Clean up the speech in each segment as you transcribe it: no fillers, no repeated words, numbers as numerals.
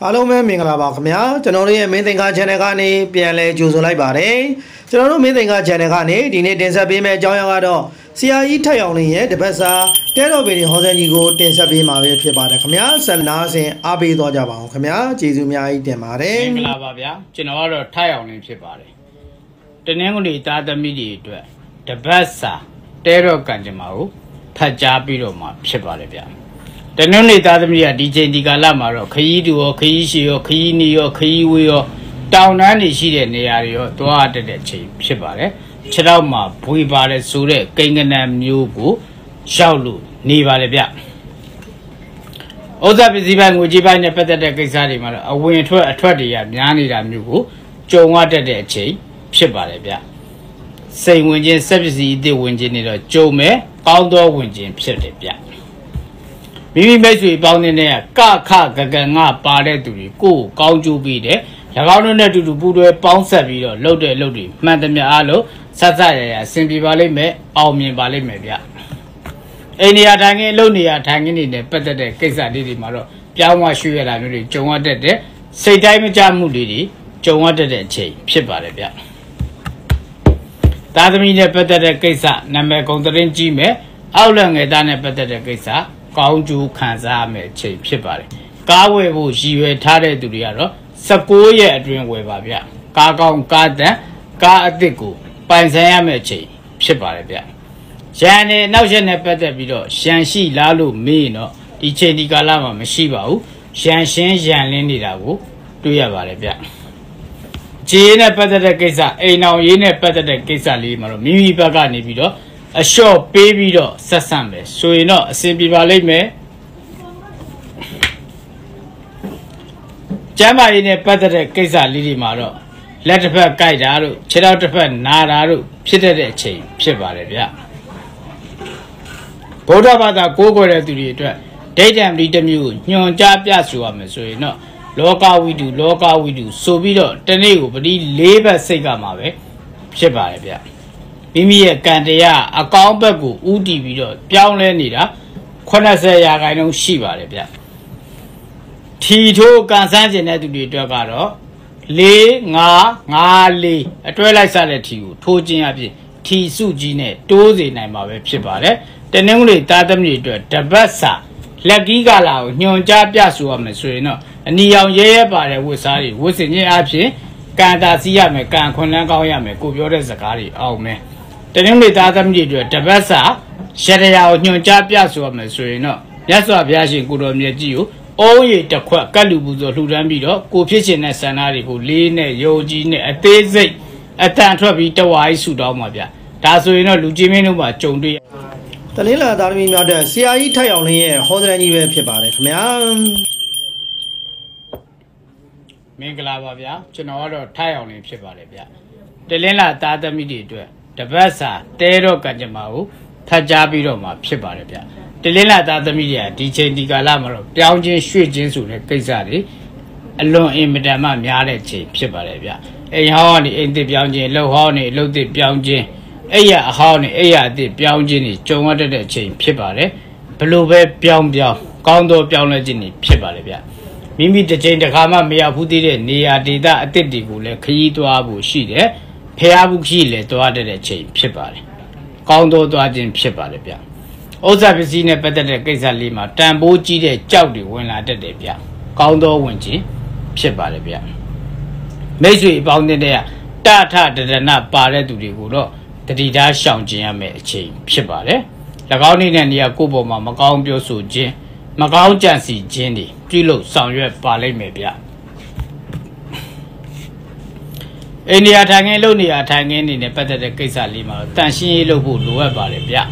Hello, my name is Mingla Today, meeting a Chenegani, PLA Jusulai Bare. Today, meeting a Chenegani, Dine Tensa Bime Joyagado. See, I tell you only the Pesa, Telobini Hosenigo, Tensa Bima, Pibakamia, Sanase, Abi Dojaba, Kamia, Jizumia, Demare, Minglavia, Genoa, Tayoni Pibari. The name of the Tata Mediator, the Pesa, Tero Kanjamau, Pajabiroma, Pibarabia. The only time we are DJ Nigalama, Kaido, Kaisio, Kainio, Kaiwio, down any city in the area, to add the cheap Shibare, Chirama, Puibare, Sure, Ganganam, Yugu, Shaulu, Nivalabia. Oza Biziban, Ujibana Peta Kizarima, a winter at 20 years, Yanida Mugu, John Water de Che, Shibarabia. Same Winjin service, the Winjin, Joe May, Baldo Winjin, Shibia. Mimi Messi Boundinaire, Kaka Gaganga, Bale Duri, Go, Ganju Bide, Yaganuna to Buddha, Bounsavio, Loaded Lodi, Madame Alo, Satire, Simbi Valime, Almi Valimevia. Any attanging, lonely attanging in the better day, Kesa Didi Maro, Piawa Shuela, John wanted it, say Diamond Jamu Didi, John wanted it, Shibarbia. That means a better day, Kesa, Name Contarin Jime, Aulang a done a better day, Kesa. Ganju Kanzame, Che Pibari. Gawebu, she were tired to the other. Sakoya dream with Babia. Gagon Garden, Gardiku, Banzame, Che Pibarabia. Shane, now Shane better below. Shanshi Lalu, Mino, Iche di Galama, Shibau, Shanshin, Shanlini Labu, Duyabarabia. Gina better the Gesa, a now in a better the Gesa Lima, Mimi Bagani below. A short baby door, Sasambe, so you know, Simbi Valime Jama in a better case, Lily Maro. Let her guide Aru, chill out of her, Nararu, Peter de Che, Pibarabia. Bodabata Gogo to the address. Daytime leader you, Yon Jab Yasuam, so you know. Loka we do, so we don't, the neighbor, but he labor Sigamawe, Pibarabia. Mimi Gandia, a Gombagu, Udi Vido, Pian Lenida, Konasaya, I know Shiva. Tito Gansanjana to be Dragado, Le, Nga, Le, a twilight salad to you, Tojin Abi, T. Sujine, Dozi Nama, Pibare, the Nungle Tatam Leader, Tabasa, La Gigala, Nyon Jabiasua, Messerino, and Nion Yebare was Ali, was in Yabi, Gandaziame, Gan Konangayame, Gubiore Zakari, oh man. The only time you do a tabasa, shed out your jabiasu of Messerino. Yes, of Yashi good on you. Oh, ye the quack, Galubuzo, Ludamido, go fishing as an article, lean, yogin, a daisy, a tantra beta wise Sudamabia. That's why you know Lujiminuma, John Dea. The Lila Darwin, the CIA Tayoni, hold any way, Pibaric, ma'am. Minglavia, General Tayoni, Pibaribia. The Lila Dada Mediator. The Versa, Tero Ganjamau, Tajabiroma, Pibarabia. The Lena Dada Media, DJ Nigalamaro, Downjin Shui Jinsu, Kazari, alone in Madame Mialechi, Pibarabia. A honey in the Bianjin, low honey, low the Bianjin, Aya honey, Aya the Bianjini, John wanted a chain, Pibare, Blue Bian Bian, Gondo Bianjini, Pibarabia. Mimi the Jane the Kama Mia Pudide, Nia Dida, Tedibule, Kido Abu Shide. Payabuki to add a chain, Pibari. Condo to add in Pibarabia. Ozabizine better than Gazalima, Tambuji de Chowdy when I did it. Condo Winji, Pibarabia. Major bounded there, Tata did not barred to the Guru, the Dida Shangjiame chain, Pibare. Lagoni and Yakubo, Macaum Biosuji, Macaum Jansi, Jenny, Pilo, Sang Red Ballet Mabia. India Tangin Lunia Tangin in the better the Kesa Lima, Tanshi Lobu, Luabia.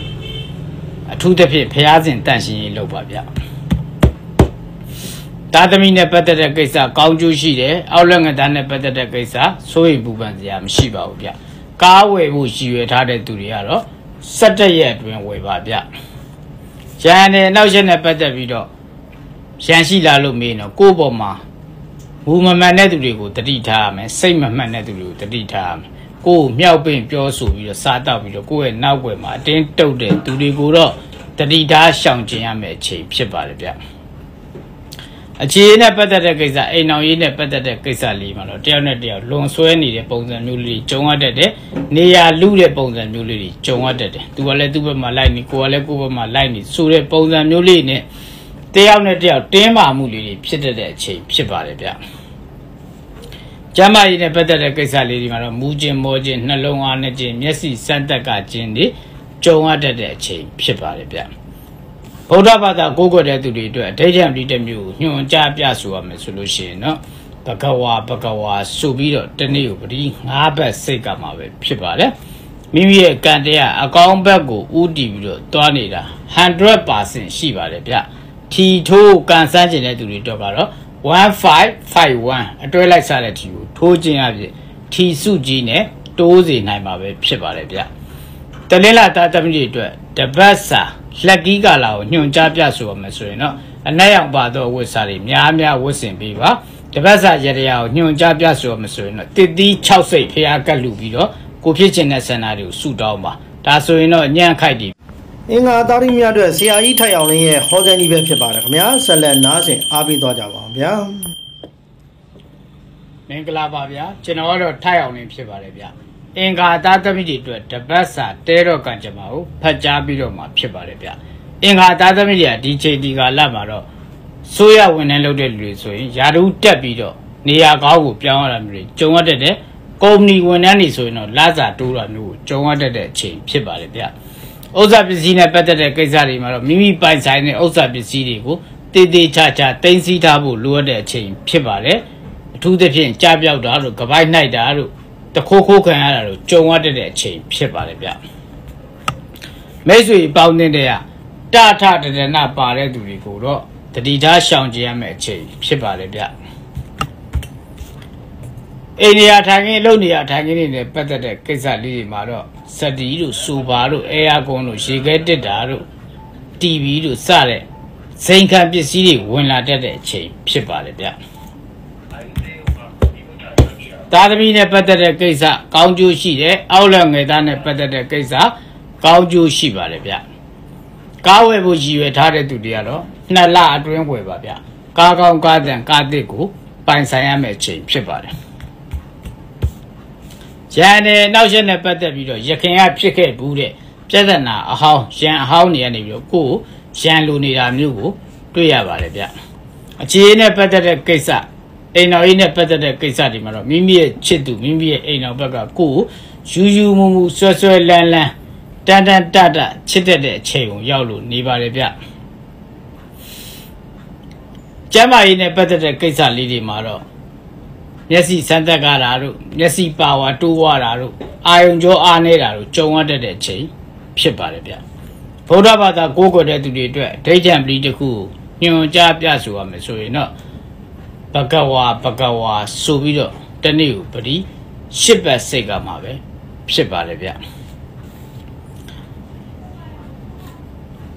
A two the Piaz in Tanshi Lobabia. Tatamina better the Kesa, Ganju Shide, Aulanga than the better the Kesa, Soi Bubanziam Shibabia. Kawe Bushi retarded to the Yaro, Saturday yet when we Babia. Shane, now Shane better video. Shanshi Lalumino, Kuboma. Woman Manadu, the D-Time, same Manadu, the D-Time. Go, Miaubin, Piosu, you sat up with your go and now with my dent told it to the Guru, the D-Shang Jiame, Che Pibarabia. Aici ne poate de câți ani, ei noi ne poate de câți ani, mă rog. Tiaune tiau, longsoani de pungză miuluri, ciongate de, nealu de pungză miuluri, ciongate de. Tu vale tu pe malai, cu vale cu pe malai, sure pungză miuluri ne. Tiaune tiau, tema miuluri, psete de aici, psepare pe. Jamai ne poate de câți ani, mă rog. Muze moze, nalongane de, miasi santa căcinde, ciongate de aici, psepare pe. Oda bata gogo de tu de dejam di de myu nyun cha pya so ma so lo shin no bakawa bakawa so pi do ti ni yo pri ngah bat sait ka ma be phit ba le mimi ye kan taya akaung bat ko uti pi do twa ni da 100% shi ba le pya thi tho kan san chin de tu de do ka do 1551 atwe lai sa de thi ko tho chin a phi thi su ji ne to sei nai ma be phit ba le pya talin la ta tam ji de de bat sa Lagi galau nyunja pia suwa mesui no, anayang bado wusari mia mia wusin biwa, tebasa jeriao nyunja pia suwa mesui no, tidi chao sei pia galu bido, kupi chena senariu sudao ma, tasui no nyang kai di. Inga dari mia dua sia ita yao linge hoga ni bepe barek mia selen nasin abi doja wang bia. Ningla ba bia, chena oro tayao ni bepe barek bia. Inga data midi dua tebasa tero kanjamau pajabiro ma pshibare bia. Inga data midi a dice diga lamaro soya wenelo de luisoi yaru tabiro nia gawu piangara mri chonga de de komni wenani soino laza dura nu chonga de de chin pshibare bia. Oza bizine pete de kizari maro mimi pai saine oza biziri gu tede chacha tensi tabu lua de chin pshibare tu de pin chabiao daru gabai nai daru. The cocoa can allow John the chain, Pipalabia. Mesui bound in there. Data did not bother to record the Dita Shang Jamma chain, Pipalabia. Any attacking, lonely attacking in the better than Kesali Maro, Sadiru, Subaru, Airgono, she get the Daru, TV to Sale, Saint can be seen when I did a chain, Pipalabia. Tadami ne pete de kisa, kaunju shi de, aulangeta ne pete de kisa, kaunju shi barebia. Kawebu jiwe tare tu dialo, na la adwen webabia. Kakao kaden kadeku, pansayame chain pipare. Jane, now shen ne pete video, yakin a pike bude, pjedana a how, shen how ni any yoku, shen luni ramu, tuya barebia. Chine pete de kisa. Ei no ei ne pete de kisari maro mimi chitu mimi ei no baka ku juju mumu soe lan lan tan tan tata chite de cheung yau lu ni ba le pya jama ei ne pete de kisali di maro myasi santakka ra ru myasi pawa towa ra ru ayung jo a ne ra ru chongwa tat de chein phit ba le pya bodha bata ko ko de tu de twet daichan pli de ku nyun cha pya so ma so yin no Bakawa, Bakawa, Subido, the new body, ship as Segamabe, Shibalibia.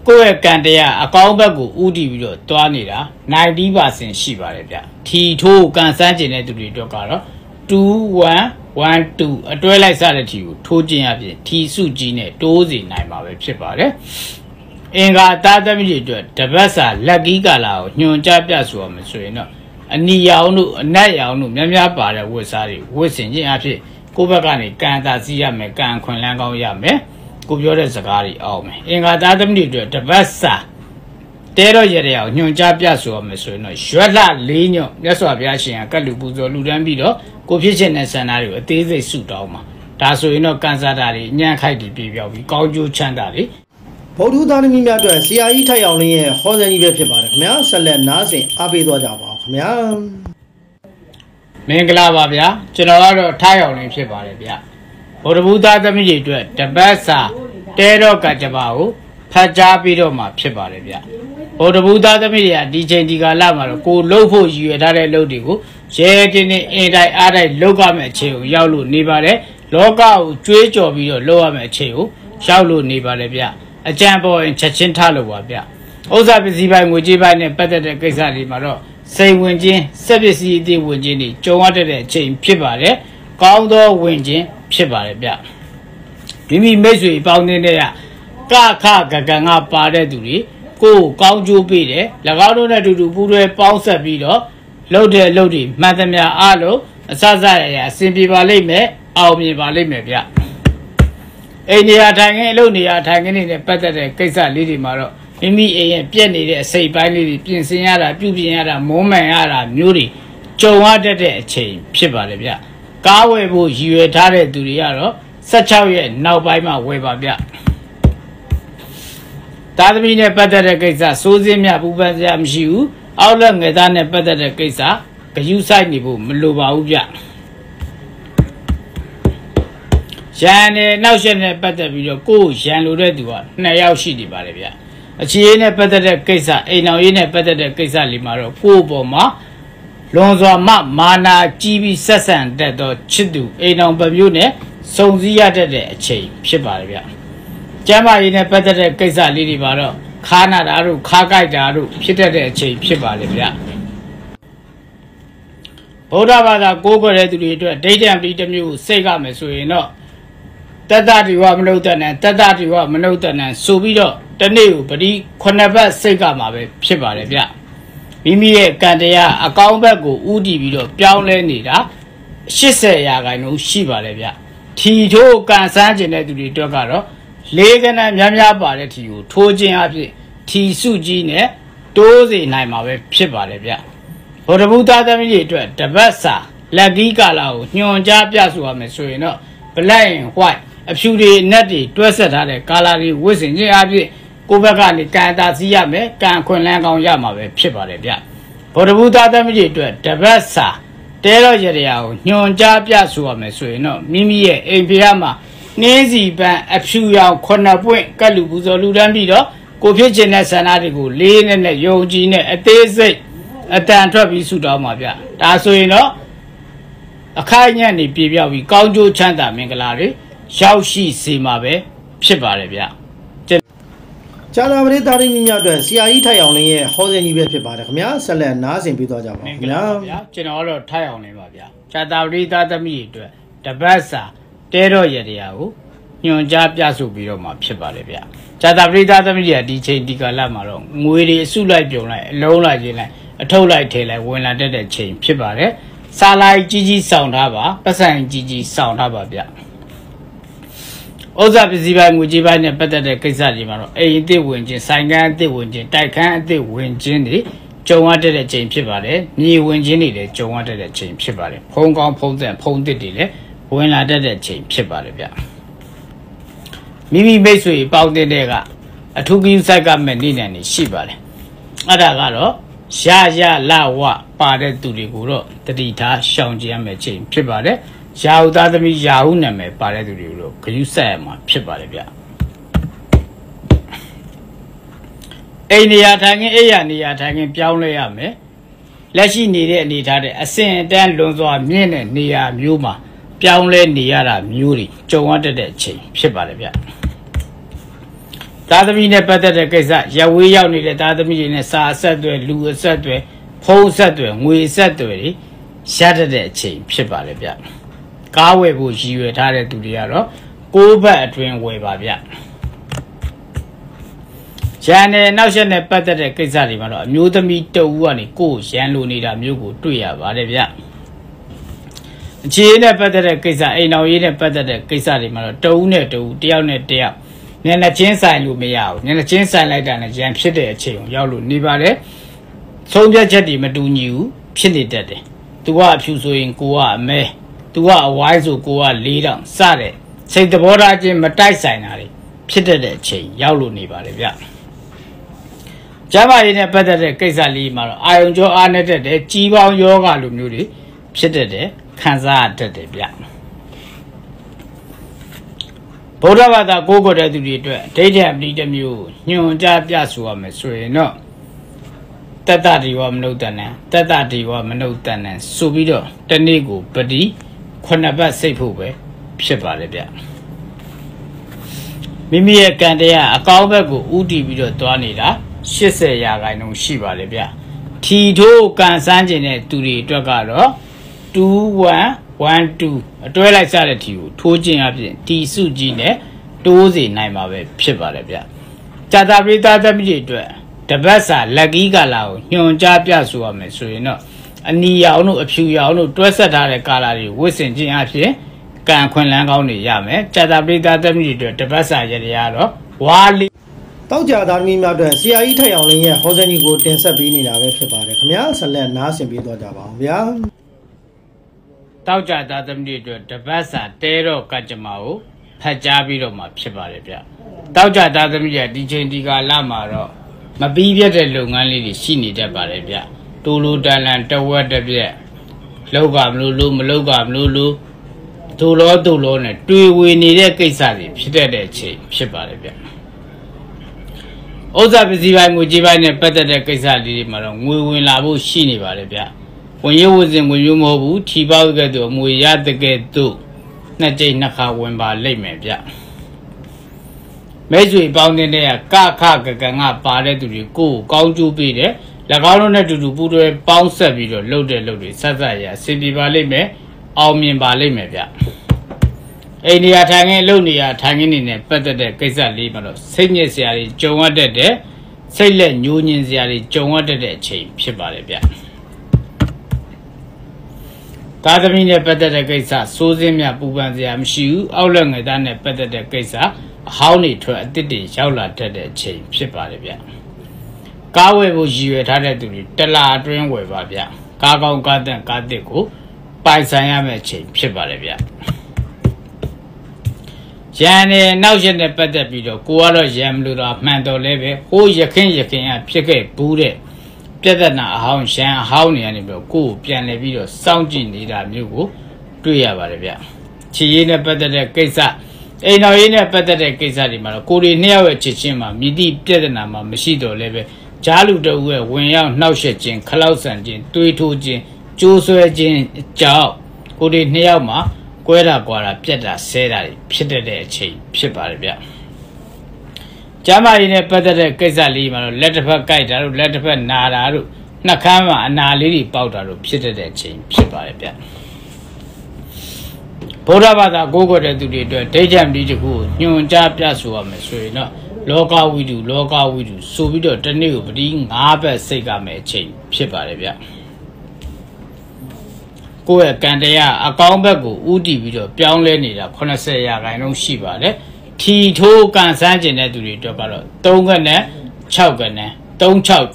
Goe Gandia, a Gaubago, Udivido, Tuanida, 90 bars in Shibalibia. T2 Gansanjin to the Dogaro, 2112, a dual solitude, 2 Jinabi, T2 Jine, 2 9 Mabe, Shibale. Inga Dadamido, Tabasa, Lagigala, New Jabiaswam, Suino. Ni yao nu, nai yao nu, mia mia ba de wusari, wusinjin a phi, kubakani, kantazi yame, kan kunlango yame, kubyore sakari ome. Inga dadam ni de tabasa. Tero yereo, nyunja piasu ome suino, shwala linyo, yaswa piashin, kalubuzo ludambido, kubychen and scenario, a tizi sudoma. Tasuino kansadari, nyankai di bibio, kauju chandari. Podu dani mia de, si a ita yao ni, hosani vepibar, mea salen nazi, abido java. Mingla Babia, General Tile in Shibarabia. For the Buddha the Military, the Bessa, Tero Kajabao, Pajabidoma, Shibarabia. For the Buddha the Media, DJ Digalama, go low for you at Ada Lodigo, Shading in Ada Loga Macheo, Yalu Nibare, Loga, Twitch of your Loa Macheo, Shalu Nibarabia, a Jambo in Chachin Talawabia. Oza Biziba Mujiba and Pata de Kesari Maro. Say Winjin, Sabisi de Winjini, Joanted Chain Pibare, Gaudo Winjin, Pibare. Mimi Mesui bound in there. Kaka Ganga Pare Duri, Cô cao chú bì đấy là gạo đồ này đủ đủ bù đôi bao sợi bì đó lâu đi mà tham gia alo sao ra này xin bì vào lên mẹ ao bì vào lên mẹ bia anh nhà thằng ấy lâu nhà thằng ấy này bắt đầu cái sao lì đi mà rồi em đi em biến đi để xây bán đi biến xây nhà là chú biến nhà là mua mày nhà là nhiều đi cho anh để chơi chơi vào đấy bia cao về bộ dưới thà để đủ đi rồi sao chào vậy nào bài mà về vào bia Tata bine pătăre căița, sozimia bubanzi am și eu, au lângă tane pătăre căița, că eu sai nibu, mluba uja. Și ane, n-au și ne pătăre video, cu și ane luretua, ne iau și de pare via. Și ene pătăre căița, ei n-au ene pătăre căița limaro, cu boma, lonzoa ma, mana, cibi, sasan, de tot, cidu, ei n-au băbiune, sunt ziate de cei, și pare via. Ceva îi nepătăre căița liri varo, khana daru, khakai daru, pietre cei piepale via. Bora vada gogore duri tu, date am date miu, sega mesui no. Tădariua mănăutane, tădariua mănăutane, subiro, tăneu, pări, coneva sega mave, piepale via. Mimie candeia, acaumbegu, udi viro, piaule nira, și se ia gainu, și vale via. Tijo cansangene duri tu caro. Legăna mi-am pare tiu, toți înapoi, tii sujine, toți înapoi, pe pare bia. Orbuta de milițe, de băsa, la dica lau, niunja piasua mesuină, plăin, huai, absurde, neti, toți tare, calari, ușin, înapoi, copacani, cantația me, canconlenga, yamave, pe pare bia. Orbuta de milițe, de băsa, teroriau, niunja piasua mesuină, mimie, empiama. Nezi ban apșuiau conapoi că lupuzolul rămbido, copieții nesanaricu, lenele, iogine, ateze, atantrabi sudamabia. Tasuino, acaiani pibiavi, caujo chanda mengalare, șauși simabe, pseparebia. Chala amre tari minia doar, si ai taiau ne, hoze nibe pseparebia, să le nasim pidoja. Chenolo taiau ne babia. Chala amre tari minia doar, tabasa. Teroriau, niunja piasul biro ma pseparebia. Chala amre tari minia dice dica la marong, muiri sulai pione, lola jine, atolai tele, winlande de cei psepare, salai gigi soundaba, pasan gigi soundaba bia. Oza pisibai mujibai ne pătăre căița limaro, ei de winjin, sangan de winjin, taikan de winjin, joante de cei psepare, ni winjin de joante de cei psepare, Hong Kong ponzen, pondedile. Voi la de cei pseparebia. Mimi mesui paudega, atugiu saga menine și pare. Adagaro, șaja la oa, pare tuliguro, trita, șaungia me cei psepare, șauda de mi jauneme pare tuliguro, că iu sema pseparebia. Ei ne atange, ei ne atange, piaunea me, lași nire nitare, ascendent lonzoa mine, nia miuma. Piaule niara miuri, joante de cei pseparebia. Tadamine pătăre căița, iau ni de tadamine sa sătue, lu sătue, pou sătue, mui sătue, șate de cei pseparebia. Caue bu jiue tare turiaro, cubă twin webabia. Șane naușene pătăre căița limaro, miutami tăuani cu șanlu nira miugu tuia varebia. Cine pătăre căița, ei n-au ine pătăre căița limaro, tăune tău, tiaune tia. Nena cinsai lumiau, nena cinsai la dana, jam psede cei, iau lu nibare. Sombia cedi mă duniu, psede. Tua psusuin cua me, tua waizu cua lidang, sare. Se de boraje mă tai sainare, psede cei, iau lu nibare via. Ceva ine pătăre căița limaro, ai un jo anete de civa un yoga lumuri, psede. Canza de bia. Bora vada gogore duri tu, date am date miu, niunja piasua mesuino. Tădariua mănăutane, tădariua mănăutane, subiro, tănegu, pădi, conaba sepube, pseparebia. Mimie candeia, acaumbegu, udi video toanida, și se ia gainu și valebia. Tido cansangene duri dragaro. 2-1-1-2 Atoi lai sa de tiu, tocin apin, tii sujine, 20 naima ve, pseparebia. Chatapri tata mi de de basa lagi galau, yang jabia suami suina, ni yang nu api yang nu dua setara kalari, wusenji api, kan kau nak kau ni jame, jadi beri dalam itu de basa jadi ada, wali. Tau jadar ni macam siapa itu yang ni, hosen ni go tensa bini lagi kepada, kami al selain nasi bido jawab, ya. Tau jadar dalam itu de basa teror kacamau, hajabi roma kepada, ya. Tau jadar dalam itu dijenti galau maro. Ma bivia de lungani di sini de barabia, tulu dalan tawa de bia, logam lulu, tulo ne, tuwi ni de kisari, pide de ci, psibarabia. Oza bizibai mujibai ne pede de kisari di marong, muwi labu sini barabia, wanyewuzi muyumobu, tibau gedu, muyat gedu, nace naka wemba leme bia. Mesui baunya ni ya kakak kagak parah tu je, ku kau cuci deh. Lakaran ni tu puru bounce biru, lode, sahaja ya. Sini balik me, awam balik me dia. Ini ya tangan, lalu ni ya tangan ini, pada deh kisah ni malu. Sini siari cuma deh, sila nyunin siari cuma deh ceh, sebalik dia. Tadi ni pada deh kisah, sozim ya bukan siam siu, awalnya dah ni pada deh kisah. How ni tu, tadi jauhlah tadi cik sebalik dia. Kau ibu jiwa tadi tu ni, telah tu yang wajib dia. Kau kadang kadeku, paisanya macam sebalik dia. Jadi, nausin pada video, kuala jamlura mandor lebe, hujan psikir pura. Jadi, na how ni ni berku, jadi video saunjin di dalam itu tu ya balik dia. Cina pada kisah. Ini pada dekisah di mana kuri ni awak cecima, midi pada nama masih dolebe, jalur dua wayang nausajin, kalausajin, tuitujin, jusujin, jauh kuri ni awak mah kuara pada sedari, pada dekci, pada dia. Jama ini pada dekisah di mana letterper kaidaru, letterper nararu, nakama naliri paudaru, pada dekci, pada dia. Pura pada Google itu dia terjam di situ, yang jawab suami suina, lokal video, subido terniu beri apa sega macam sebalik dia. Kau kandaya akaun baru udi video, piang leni lah, kena saya kainong sebalik. Tido kan saja ni tu dia kalau tongan ni, cawan ni, tong caw,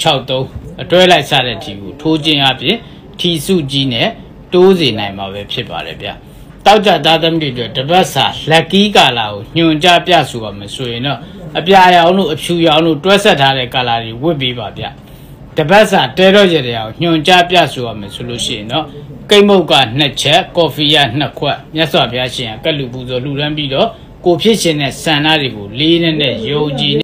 dua lagi sahaja tiup, tujuan apa? Tisu jine, tujuan ni mahu sebalik dia. Tauja dadam di dua terbesar lagi kalau yang jawab suami suina, abia yang nu dua setara kalari wujud pada terbesar teror jadi yang jawab suami suina, kemudian naceh kopi yang nakuat, nyasar biasa kalau bukan luaran bido kopi jenis sanari bu linen yogi.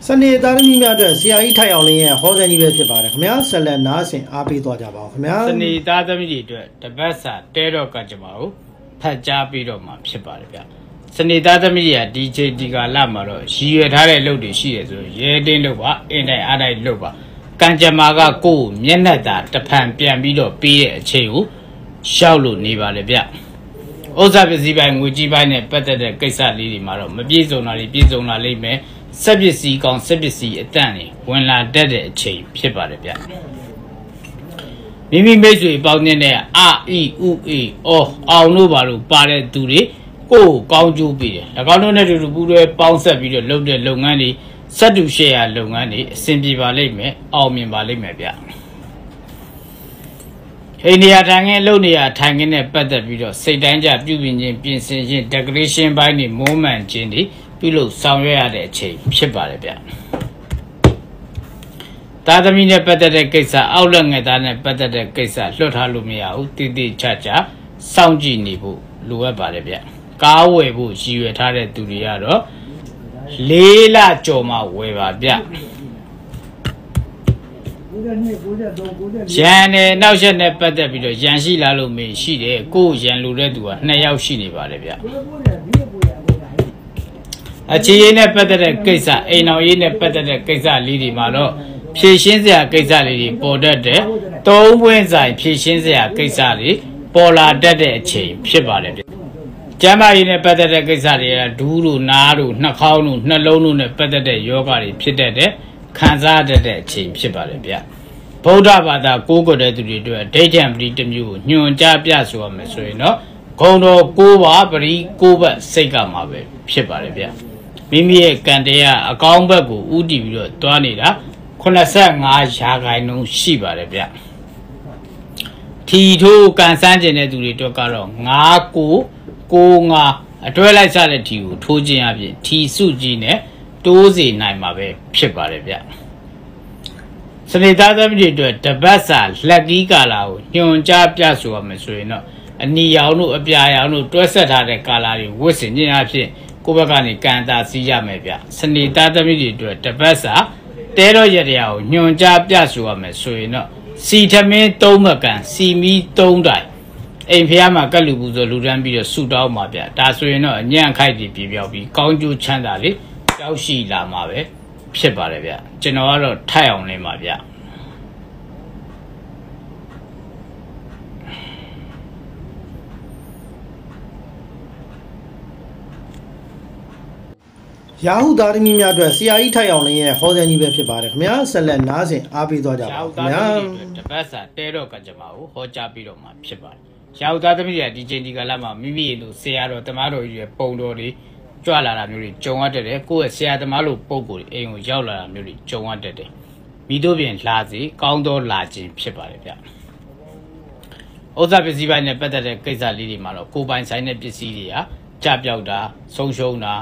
Seni dalam ini ada siapa itu yang lainnya, hosen ini bersebaran. Kami selain nasi api itu jawab. Seni dalam ini dua terbesar teror kacau. Tajabi roma sebalik. Seni dalam ini DJ tiga lama lo, siapa ada lodi siapa tu, ye deng lupa, ini ada lupa. Kanjeng maga ku mana dah depan pian bido piye ciu, selalu ni balik. Ozabi zibai muzibai ni pada dekisah lili malu, mabizonali me, sebiji etan ni, wanita dek ciu sebalik. Mimi mesui baunya ni A I U I O awal baru pada tu ni ko kau cuci. Kalau ni tu bulu bangsa biru longan ni satu share longan ni simpi balik me awam balik me dia. Ini atangan loni atangan ni pada biru sedanja jubin pinsen decoration bani moment ni biru sampai ada cik sebalik dia. Tadi ni pada dekisah awalnya tadi pada dekisah lotalumia utidi caca saunji ni bu luar balik dia. Kau bu siwe tadi tu dia lo lela cuma weba dia. Jangan nausan pada video jangan si lalu misi deh kau jangan luar dua nayau si ni balik dia. Aci ini pada dekisah ini pada dekisah lidi malo. ဖြစ်ရှင်စရာကိစ္စလေးတွေပေါ်တတ်တယ်၊သုံးပွင့်ဆိုင်ဖြစ်ရှင်စရာကိစ္စတွေပေါ်လာတတ်တဲ့အချိန်ဖြစ်ပါလေဗျ။ကျမ်းမာရေးနဲ့ပတ်သက်တဲ့ကိစ္စတွေကဒူးလို့နားလို့နှာခေါင်းလို့နှလုံးလို့နဲ့ပတ်သက်တဲ့ယောဂတွေဖြစ်တတ်တယ် ခံစားရတဲ့အချိန်ဖြစ်ပါတယ်ဗျဗုဒ္ဓဘာသာကိုးကွယ်တဲ့သူတွေအတွက်ဒိဋ္ဌံပရိတမျိုးကိုညွှန်ကြားပြဆိုရမယ်ဆိုရင်တော့ဂုဏ်တော်၉ပါးပရိ၉ပါးစိတ်ကမှာပဲဖြစ်ပါတယ်ဗျမိမိရဲ့ကံတရားအကောင်းဘက်ကိုဥတည်ပြီးတော့တွားနေတာ85%ရှိပါတယ်ဗျထီထိုးကန်ဆန်းကျင်တဲ့သူတွေအတွက်ကတော့9 9 9အတွဲလိုက်စားတဲ့ထီကိုထိုးခြင်းအပြင်ထီစုကြီးနဲ့တိုးစေနိုင်မှာပဲဖြစ်ပါတယ်ဗျစနေသားသမီးတွေအတွက်တပတ်စာလက်ကြီးကာလာကိုညွန်ကြားပြဆိုရမယ်ဆိုရင်တော့အနီရောင်တို့အပြာရောင်တို့တွဲဆက်ထားတဲ့ကာလာတွေဝတ်ဆင်ခြင်းအပြင်ကိုယ့်ဘက်ကနေကန်တာစီးရမယ်ဗျစနေသားသမီးတွေအတွက်တပတ်စာတဲတော့ရတရားကိုညွန်ကြားပြဆိုရမယ်ဆိုရင်တော့စီထမင်း3မကန်စီမီ3တိုင်အိမ်ဖျားမှာကက်လူပူဇော်လူတန်းပြီးတော့ဆူတောင်းပါဗျဒါဆိုရင်တော့ညံ့ခိုက်ပြီးပြပြောက်ပြီးကောင်းကျိုးချမ်းသာလေးရောက်ရှိလာမှာပဲဖြစ်ပါတယ်ဗျကျွန်တော်ကတော့ထိုက်အောင်လေးပါဗျရာဟုသားသမီးများအတွက်ဆရာကြီးထိုက်အောင်လင်းရဲ့ဟောစာကြီးပဲဖြစ်ပါတယ်ခင်ဗျာဆက်လက်နားဆင်အားပေးသွားကြပါခင်ဗျာတပတ်စာတဲတော့ကကြပါဦးဟောကြားပြီးတော့မှဖြစ်ပါတယ်ရာဟုသားသမီးတွေဒီချိန်ဒီကာလမှာမိမိရဲ့လိုဆရာတော်တမားတော်ကြီးရဲ့ပုံတော်တွေကြွလာတာမျိုးတွေကြုံရတတ်တယ်ကိုယ့်ရဲ့ဆရာတမားလိုပုံကိုယ်အိမ်ကိုရောက်လာတာမျိုးတွေကြုံရတတ်တယ်မိတို့ပြင်လာစီကောင်းတော်လာခြင်းဖြစ်ပါတယ်ဗျာဥစ္စာပစ္စည်းပိုင်းနဲ့ပတ်သက်တဲ့ကိစ္စလေးတွေမှာတော့ကိုယ်ပိုင်ဆိုင်တဲ့ပစ္စည်းတွေဟာကြပြောက်တာဆုံးရှုံးတာ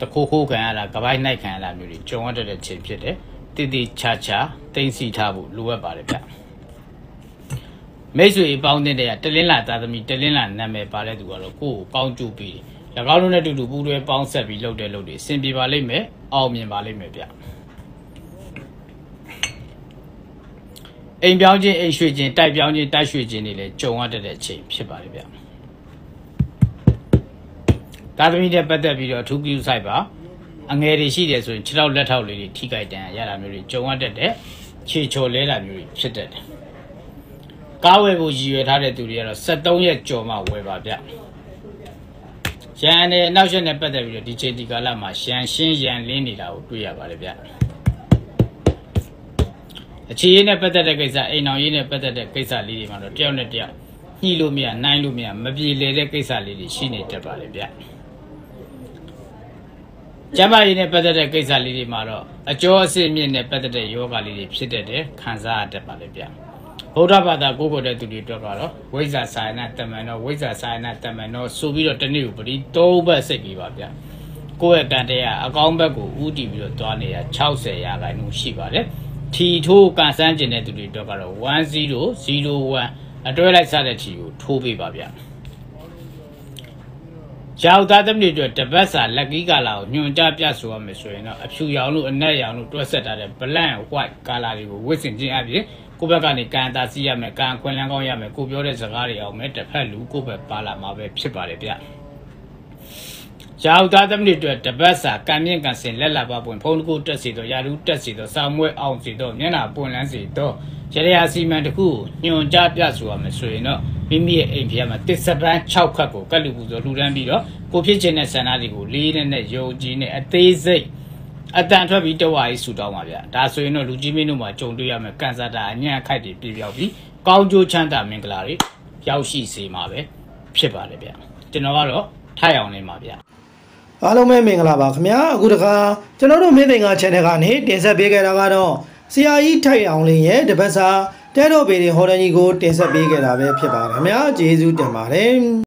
တခိုးခိုးခံရတာကပိုင်းနိုင်ခံရတာမျိုးတွေကြုံရတဲ့ချိန်ဖြစ်တယ်တည်တည်ချာချာတင်စီထားဖို့လိုအပ်ပါတယ်ဗျမိတ်ဆွေအပေါင်းတင်တဲ့တလင်းလာသားသမီးတလင်းလာနာမည်ပါတဲ့သူကတော့ကိုယ့်ကိုကောင်းကျိုးပေးတယ်၎င်းတို့နဲ့တူတူပူးတွဲပေါင်းဆက်ပြီးလုပ်တဲ့လုပ်တွေအဆင်ပြေပါလိမ့်မယ်အောင်မြင်ပါလိမ့်မယ်ဗျအိမ်ပြောင်းခြင်းအိမ်ရွှေ့ခြင်းတိုက်ပြောင်းခြင်းတိုက်ရွှေ့ခြင်းတွေလည်းကြုံရတဲ့ချိန်ဖြစ်ပါတယ်ဗျသားသမီးတွေပတ်သက်ပြီးတော့အထူးပြုဆိုင်ပါအငယ်တွေရှိတယ်ဆိုရင်ခြေထောက်လက်ထောက်လေးတွေထိခိုက်တန်ရတာမျိုးတွေကြုံရတတ်တယ်ခြေချော်လဲတာမျိုးတွေဖြစ်တတ်တယ်ကားဝယ်ဖို့ရည်ရွယ်ထားတဲ့သူတွေကတော့73ရက်ကျော်မှဝယ်ပါဗျရန်နဲ့နောက်ရက်နဲ့ပတ်သက်ပြီးတော့ဒီချိန်ဒီကာလမှာရန်ရှင်းရန်လင်းနေတာကိုတွေ့ရပါတယ်ဗျအခြေအနေနဲ့ပတ်သက်တဲ့ကိစ္စအိမ်အောင်ရေးနဲ့ပတ်သက်တဲ့ကိစ္စလေးတွေမှာတော့တယောက်နဲ့တယောက်ညှိလို့မရနိုင်လို့မရမပြေလည်တဲ့ကိစ္စလေးတွေရှိနေတတ်ပါလေဗျကျမကြီးနဲ့ပတ်သက်တဲ့ကိစ္စလေးတွေမှာတော့အကျော်အစင်မြင့်နဲ့ပတ်သက်တဲ့ယောဂလေးတွေဖြစ်တတ်တယ်ခံစားရတတ်ပါလေဗျဗုဒ္ဓဘာသာကိုးကွယ်တဲ့သူတွေအတွက်ကတော့ဝိဇ္ဇာစာရဏတမန်တော်ဝိဇ္ဇာစာရဏတမန်တော်ဆိုပြီးတော့တနေ့ကိုပရိသုံးဘက်စိတ်ပြီးပါဗျကိုယ့်ရဲ့တန်တရားအကောင်းဘက်ကိုဥတည်ပြီးတော့သွားနေရ60%ရှိပါတယ်ထီထိုးကန်ဆန်းကျင်တဲ့သူတွေအတွက်ကတော့1001အတွဲလိုက်စားတဲ့ချီကိုထိုးပေးပါဗျာကြောက်သားသမီးတွေအတွက်တပတ်စာလက်ကြီးကာလာကိုညွန်ကြပြဆိုရမယ်ဆိုရင်တော့အဖြူရောင်လို့အနက်ရောင်လို့တွဲဆက်ထားတဲ့ blank white ကာလာတွေကိုဝတ်ဆင်ခြင်းအပြင်ကိုယ့်ဘက်ကနေကန်တာစီးရမယ်ကန်ခွင်လန်းကောင်းရမယ်ကိုပြောတဲ့စကားတွေအောင်မယ်တစ်ဖက်လူကိုယ့်ဘက်ပါလာမှာပဲဖြစ်ပါတယ်ဗျာကြောက်သားသမီးတွေအတွက်တပတ်စာကံမြင့်ကံစင်လက်လာပါပွင့်ဖုန်းတစ်ခုတက်စီတော့ရာထူးတက်စီတော့စာမွေးအောင်စီတော့မျက်နှာပွင့်လန်းစီတော့ရတဲ့အစီအမံတစ်ခုညွန်ကြားပြဆိုရမယ်ဆိုရင်တော့မိမိရဲ့အိမ်ဖျက်မှာတစ်စပန်း6ခတ်ကိုကတ်လူပူဇော်လှူဒန်းပြီးတော့ကိုဖြစ်ခြင်းနဲ့ဆန္ဒတွေကိုလေးနဲ့ယုံကြည်နဲ့အသေးစိတ်အတန်ထွက်ပြီးတဝါးကြီးဆူတောင်းပါဗျာဒါဆိုရင်တော့လူကြီးမင်းတို့မှာကြုံတွေ့ရမယ်ကန်ဆာတာအညံ့ခိုက်တွေပြေပြောက်ပြီးကောင်းကျိုးချမ်းသာမင်္ဂလာတွေရောက်ရှိစေမှာပဲဖြစ်ပါလေဗျာကျွန်တော်ကတော့ထိုက်အောင်နေပါဗျာအားလုံးပဲမင်္ဂလာပါခင်ဗျာအခုတခါကျွန်တော်တို့မင်းသိငါ channel ကနေတင်ဆက်ပေးခဲ့တာကတော့ဆရာကြီးထိုက်အောင်လင်းရဲ့တပတ်စာတဲတော့ပေတွေဟော်ဒန်ကြီးကိုတင်ဆက်ပေးခဲ့တာပဲဖြစ်ပါတယ်ခင်ဗျာကျေးဇူးတင်ပါတယ်